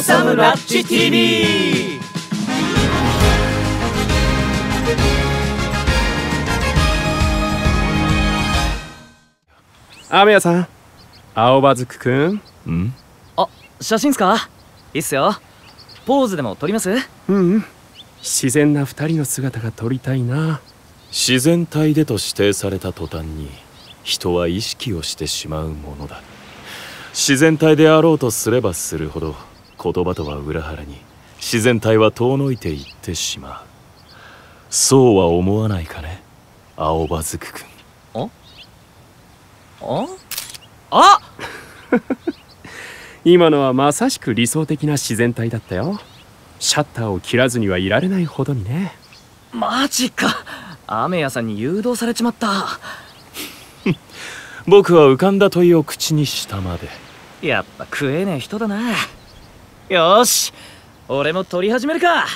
オサムラッチ TV。 雨谷さん、青葉塚くん。あ、写真っすか。いいっすよ。ポーズでも撮ります？自然な2人の姿が撮りたいな。自然体でと指定された途端に人は意識をしてしまうものだ。自然体であろうとすればするほど、言葉とは裏腹に自然体は遠のいていってしまう。そうは思わないかね、青葉塚くん。あ今のはまさしく理想的な自然体だったよ。シャッターを切らずにはいられないほどにね。マジか、雨谷さんに誘導されちまった僕は浮かんだ問いを口にしたまで。やっぱ食えねえ人だな。よし、俺も撮り始めるか。